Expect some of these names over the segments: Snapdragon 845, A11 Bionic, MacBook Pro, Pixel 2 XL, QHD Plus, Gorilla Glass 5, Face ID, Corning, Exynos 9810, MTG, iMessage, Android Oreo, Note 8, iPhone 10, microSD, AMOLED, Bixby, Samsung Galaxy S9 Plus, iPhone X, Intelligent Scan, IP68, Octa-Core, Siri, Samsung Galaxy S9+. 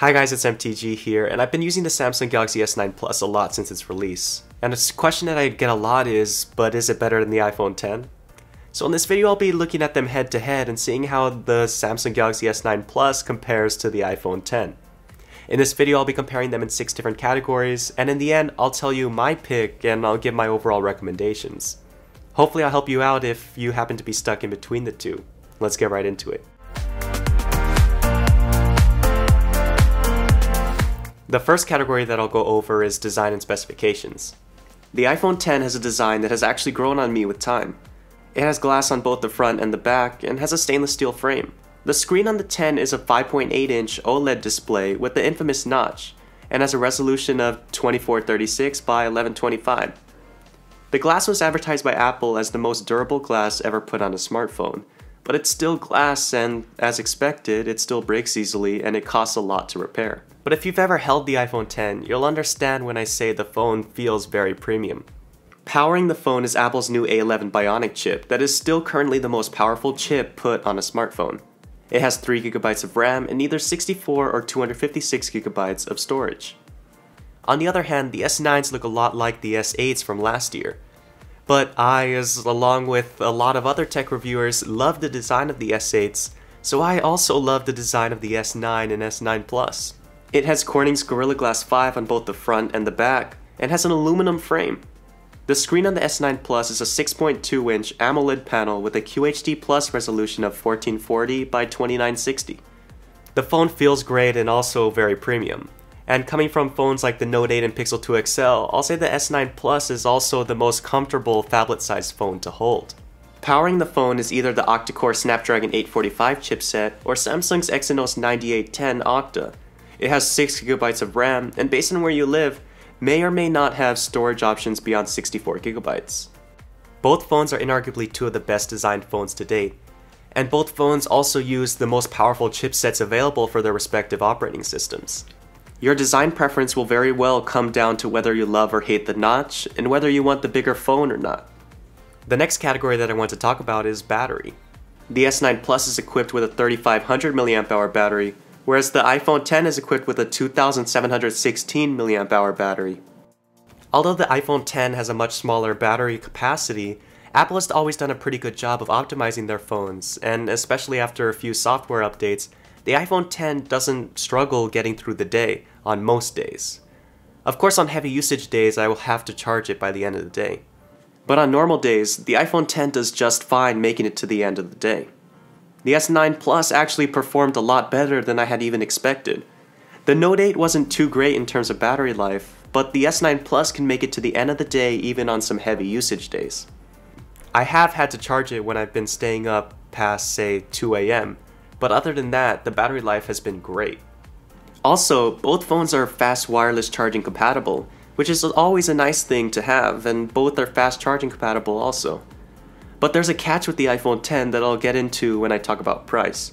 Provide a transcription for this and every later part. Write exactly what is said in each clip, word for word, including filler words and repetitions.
Hi guys, it's M T G here, and I've been using the Samsung Galaxy S nine Plus a lot since its release. And a question that I get a lot is, but is it better than the iPhone ten? So in this video I'll be looking at them head to head and seeing how the Samsung Galaxy S nine Plus compares to the iPhone ten. In this video I'll be comparing them in six different categories, and in the end I'll tell you my pick and I'll give my overall recommendations. Hopefully I'll help you out if you happen to be stuck in between the two. Let's get right into it. The first category that I'll go over is design and specifications. The iPhone ten has a design that has actually grown on me with time. It has glass on both the front and the back and has a stainless steel frame. The screen on the ten is a five point eight inch OLED display with the infamous notch and has a resolution of twenty-four thirty-six by eleven twenty-five. The glass was advertised by Apple as the most durable glass ever put on a smartphone, but it's still glass and, as expected, it still breaks easily and it costs a lot to repair. But if you've ever held the iPhone ten, you'll understand when I say the phone feels very premium. Powering the phone is Apple's new A eleven Bionic chip that is still currently the most powerful chip put on a smartphone. It has three gigabytes of RAM and either sixty-four or two fifty-six gigabytes of storage. On the other hand, the S nines look a lot like the S eights from last year. But I, as along with a lot of other tech reviewers, love the design of the S eights, so I also love the design of the S nine and S nine Plus. It has Corning's Gorilla Glass five on both the front and the back, and has an aluminum frame. The screen on the S nine Plus is a six point two inch AMOLED panel with a Q H D Plus resolution of fourteen forty by twenty-nine sixty. The phone feels great and also very premium. And coming from phones like the Note eight and Pixel two X L, I'll say the S nine Plus is also the most comfortable phablet-sized phone to hold. Powering the phone is either the Octa-Core Snapdragon eight forty-five chipset or Samsung's Exynos ninety-eight ten Octa. It has six gigabytes of RAM, and based on where you live, may or may not have storage options beyond sixty-four gigabytes. Both phones are inarguably two of the best designed phones to date, and both phones also use the most powerful chipsets available for their respective operating systems. Your design preference will very well come down to whether you love or hate the notch, and whether you want the bigger phone or not. The next category that I want to talk about is battery. The S nine Plus is equipped with a thirty-five hundred milliamp hour battery, whereas the iPhone ten is equipped with a two thousand seven hundred sixteen milliamp hour battery. Although the iPhone ten has a much smaller battery capacity, Apple has always done a pretty good job of optimizing their phones, and especially after a few software updates, the iPhone ten doesn't struggle getting through the day on most days. Of course, on heavy usage days, I will have to charge it by the end of the day. But on normal days, the iPhone ten does just fine making it to the end of the day. The S nine Plus actually performed a lot better than I had even expected. The Note eight wasn't too great in terms of battery life, but the S nine Plus can make it to the end of the day even on some heavy usage days. I have had to charge it when I've been staying up past, say, two A M, but other than that, the battery life has been great. Also, both phones are fast wireless charging compatible, which is always a nice thing to have, and both are fast charging compatible also. But there's a catch with the iPhone ten that I'll get into when I talk about price.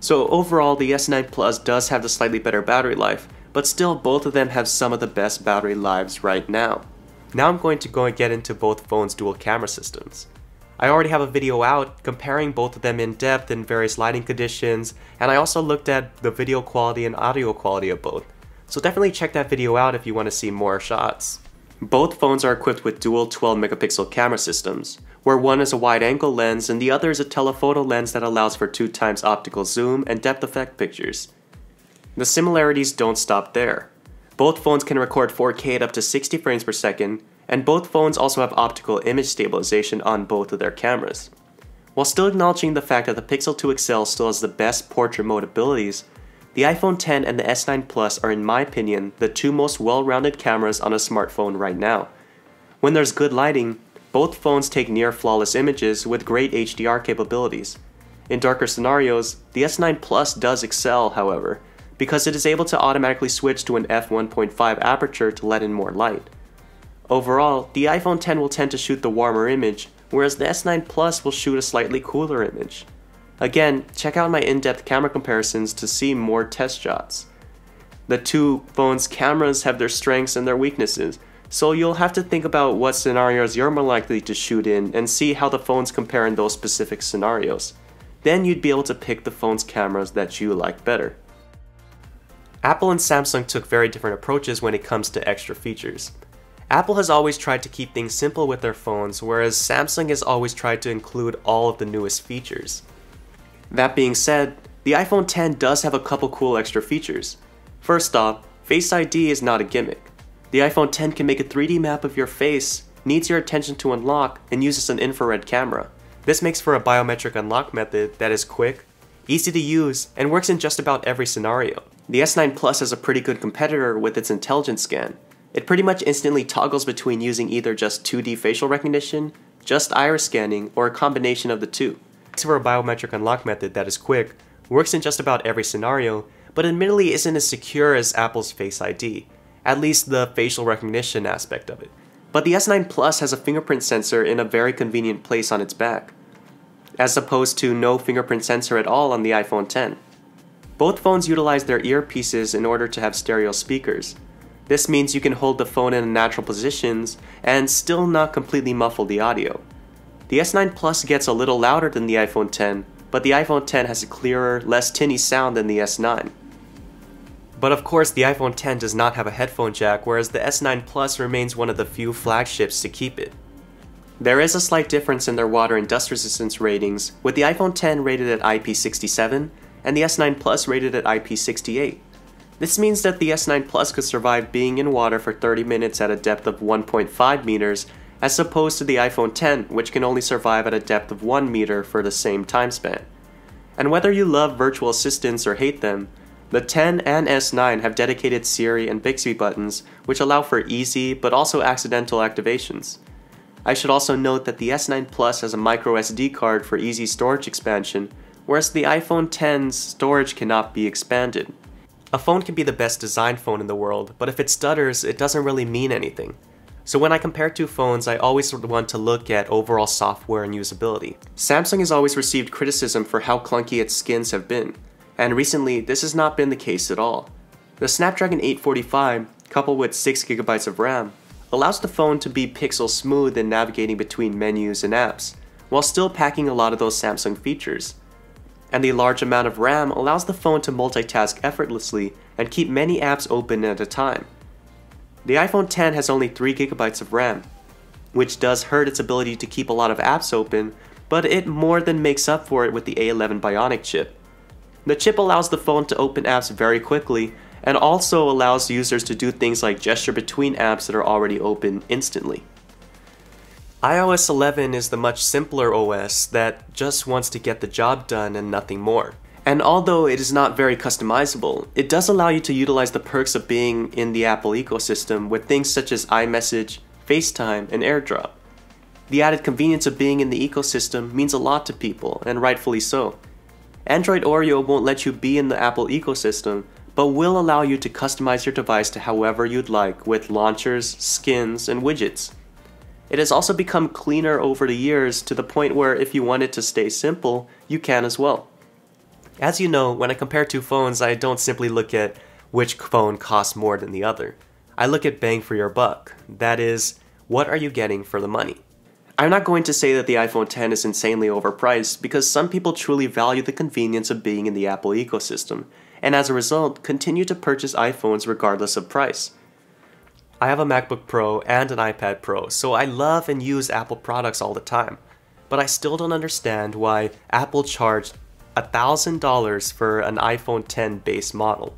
So overall, the S nine Plus does have the slightly better battery life, but still both of them have some of the best battery lives right now. Now I'm going to go and get into both phones' dual camera systems. I already have a video out comparing both of them in depth in various lighting conditions, and I also looked at the video quality and audio quality of both. So definitely check that video out if you want to see more shots. Both phones are equipped with dual twelve megapixel camera systems, where one is a wide-angle lens and the other is a telephoto lens that allows for two times optical zoom and depth effect pictures. The similarities don't stop there. Both phones can record four K at up to sixty frames per second, and both phones also have optical image stabilization on both of their cameras. While still acknowledging the fact that the Pixel two X L still has the best portrait mode abilities, the iPhone ten and the S nine Plus are, in my opinion, the two most well-rounded cameras on a smartphone right now. When there's good lighting, both phones take near-flawless images with great H D R capabilities. In darker scenarios, the S nine Plus does excel, however, because it is able to automatically switch to an f one point five aperture to let in more light. Overall, the iPhone ten will tend to shoot the warmer image, whereas the S nine Plus will shoot a slightly cooler image. Again, check out my in-depth camera comparisons to see more test shots. The two phones' cameras have their strengths and their weaknesses, so you'll have to think about what scenarios you're more likely to shoot in and see how the phones compare in those specific scenarios. Then you'd be able to pick the phone's cameras that you like better. Apple and Samsung took very different approaches when it comes to extra features. Apple has always tried to keep things simple with their phones, whereas Samsung has always tried to include all of the newest features. That being said, the iPhone X does have a couple cool extra features. First off, Face I D is not a gimmick. The iPhone X can make a three D map of your face, needs your attention to unlock, and uses an infrared camera. This makes for a biometric unlock method that is quick, easy to use, and works in just about every scenario. The S nine Plus is a pretty good competitor with its Intelligent Scan. It pretty much instantly toggles between using either just two D facial recognition, just iris scanning, or a combination of the two. It's for a biometric unlock method that is quick, works in just about every scenario, but admittedly isn't as secure as Apple's Face I D, at least the facial recognition aspect of it. But the S nine Plus has a fingerprint sensor in a very convenient place on its back, as opposed to no fingerprint sensor at all on the iPhone X. Both phones utilize their earpieces in order to have stereo speakers. This means you can hold the phone in natural positions and still not completely muffle the audio. The S nine Plus gets a little louder than the iPhone X, but the iPhone X has a clearer, less tinny sound than the S nine. But of course, the iPhone X does not have a headphone jack, whereas the S nine Plus remains one of the few flagships to keep it. There is a slight difference in their water and dust resistance ratings, with the iPhone X rated at I P sixty-seven and the S nine Plus rated at I P sixty-eight. This means that the S nine Plus could survive being in water for thirty minutes at a depth of one point five meters, as opposed to the iPhone X, which can only survive at a depth of one meter for the same time span. And whether you love virtual assistants or hate them, the X and S nine have dedicated Siri and Bixby buttons, which allow for easy but also accidental activations. I should also note that the S nine Plus has a microSD card for easy storage expansion, whereas the iPhone X's storage cannot be expanded. A phone can be the best designed phone in the world, but if it stutters, it doesn't really mean anything. So when I compare two phones, I always want to look at overall software and usability. Samsung has always received criticism for how clunky its skins have been. And recently, this has not been the case at all. The Snapdragon eight forty-five, coupled with six gigabytes of RAM, allows the phone to be pixel smooth in navigating between menus and apps, while still packing a lot of those Samsung features. And the large amount of RAM allows the phone to multitask effortlessly and keep many apps open at a time. The iPhone X has only three gigabytes of RAM, which does hurt its ability to keep a lot of apps open, but it more than makes up for it with the A eleven Bionic chip. The chip allows the phone to open apps very quickly and also allows users to do things like gesture between apps that are already open instantly. i O S eleven is the much simpler O S that just wants to get the job done and nothing more. And although it is not very customizable, it does allow you to utilize the perks of being in the Apple ecosystem with things such as iMessage, FaceTime, and AirDrop. The added convenience of being in the ecosystem means a lot to people, and rightfully so. Android Oreo won't let you be in the Apple ecosystem, but will allow you to customize your device to however you'd like with launchers, skins, and widgets. It has also become cleaner over the years to the point where if you want it to stay simple, you can as well. As you know, when I compare two phones, I don't simply look at which phone costs more than the other. I look at bang for your buck. That is, what are you getting for the money? I'm not going to say that the iPhone X is insanely overpriced because some people truly value the convenience of being in the Apple ecosystem, and as a result, continue to purchase iPhones regardless of price. I have a MacBook Pro and an iPad Pro, so I love and use Apple products all the time, but I still don't understand why Apple charged one thousand dollars for an iPhone X base model.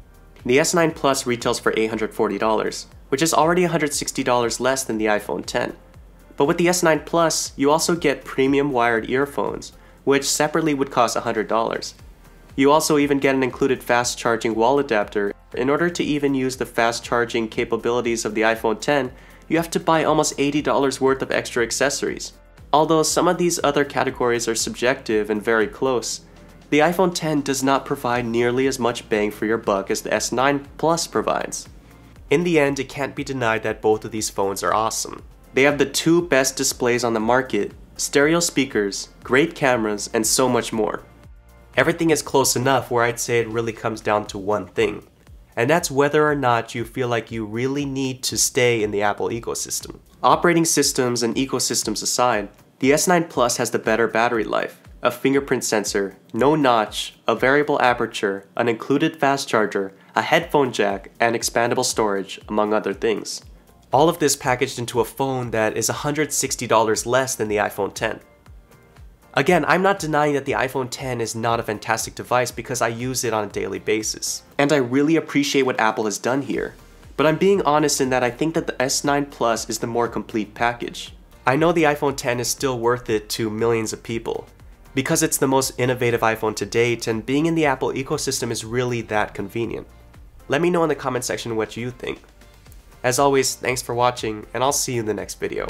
The S nine Plus retails for eight hundred forty dollars, which is already one hundred sixty dollars less than the iPhone X. But with the S nine Plus, you also get premium wired earphones, which separately would cost one hundred dollars. You also even get an included fast charging wall adapter. In order to even use the fast charging capabilities of the iPhone X, you have to buy almost eighty dollars worth of extra accessories. Although some of these other categories are subjective and very close, the iPhone X does not provide nearly as much bang for your buck as the S nine Plus provides. In the end, it can't be denied that both of these phones are awesome. They have the two best displays on the market, stereo speakers, great cameras, and so much more. Everything is close enough where I'd say it really comes down to one thing, and that's whether or not you feel like you really need to stay in the Apple ecosystem. Operating systems and ecosystems aside, the S nine Plus has the better battery life, a fingerprint sensor, no notch, a variable aperture, an included fast charger, a headphone jack, and expandable storage, among other things. All of this packaged into a phone that is one hundred sixty dollars less than the iPhone ten. Again, I'm not denying that the iPhone ten is not a fantastic device because I use it on a daily basis. And I really appreciate what Apple has done here. But I'm being honest in that I think that the S nine Plus is the more complete package. I know the iPhone ten is still worth it to millions of people, because it's the most innovative iPhone to date, and being in the Apple ecosystem is really that convenient. Let me know in the comment section what you think. As always, thanks for watching, and I'll see you in the next video.